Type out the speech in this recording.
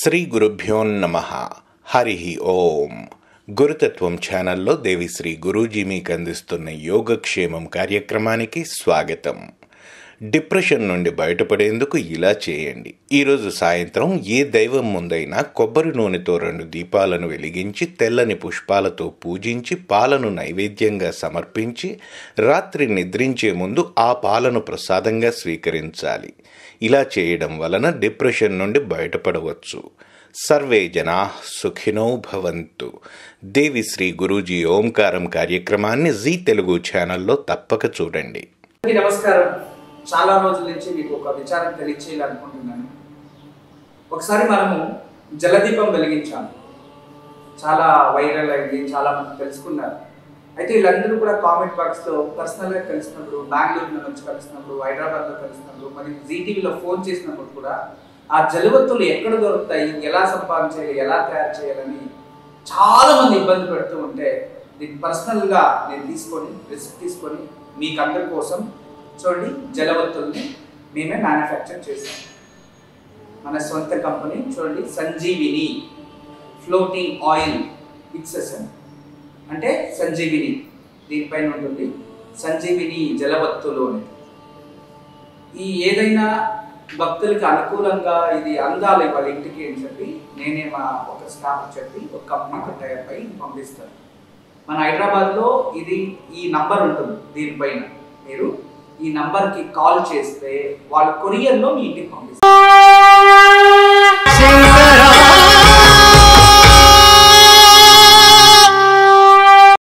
శ్రీ గురుభ్యో నమః హరి ఓం. గురుతత్వం ఛానల్లో దేవిశ్రీ గురూజీ మీకు అందిస్తున్న యోగక్షేమం కార్యక్రమానికి స్వాగతం. డిప్రెషన్ నుండి బయటపడేందుకు ఇలా చేయండి. ఈరోజు సాయంత్రం ఏ దైవం ముందైనా కొబ్బరి నూనెతో 2 దీపాలను వెలిగించి, తెల్లని పుష్పాలతో పూజించి, పాలను నైవేద్యంగా సమర్పించి, రాత్రి నిద్రించే ముందు ఆ పాలను ప్రసాదంగా స్వీకరించాలి. ఇలా చేయడం వలన డిప్రెషన్ నుండి బయటపడవచ్చు. సర్వే జనా సుఖినో భవంతు. దేవి శ్రీ గురూజీ ఓంకారం కార్యక్రమాన్ని జీ తెలుగు ఛానల్లో తప్పక చూడండి. నమస్కారం. చాలా రోజుల నుంచి మీకు ఒక విచారం తెలియచేయాలనుకుంటున్నాను. ఒకసారి మనము జలదీపం వెలిగించాము, చాలా వైరల్ అయింది, చాలామంది తెలుసుకున్నారు. అయితే వీళ్ళందరూ కూడా కామెంట్ బాక్స్లో పర్సనల్గా కలిసినప్పుడు, బెంగళూరులో నుంచి కలిసినప్పుడు, హైదరాబాద్లో కలిసినప్పుడు, మరియు జీటీవీలో ఫోన్ చేసినప్పుడు కూడా ఆ జలవత్తులు ఎక్కడ దొరుకుతాయి, ఎలా సంపాదించాలి, ఎలా తయారు చేయాలని చాలామంది ఇబ్బంది పెడుతూ ఉంటే, దీన్ని పర్సనల్గా నేను తీసుకొని రిస్క్ తీసుకొని మీకు అందరి కోసం చూడండి జలవత్తుల్ని మేమే మ్యానుఫ్యాక్చర్ చేసాం. మన సొంత కంపెనీ. చూడండి సంజీవిని ఫ్లోటింగ్ ఆయిల్ ఫిక్సేషన్ అంటే సంజీవిని దీనిపైన ఉంటుంది. సంజీవిని జలవత్తులు అనేది ఈ ఏదైనా భక్తులకి అనుకూలంగా ఇది అందాలి వాళ్ళ ఇంటికి అని చెప్పి నేనే మా ఒక స్టాఫ్ చెప్పి ఒక కంపెనీకి టైప్ అయి పంపిస్తాను. మన హైదరాబాద్లో ఇది ఈ నంబర్ ఉంటుంది, దీనిపైన మీరు ఈ నంబర్కి కాల్ చేస్తే వాళ్ళు కొరియర్లో మీ ఇంటికి పంపిస్తారు.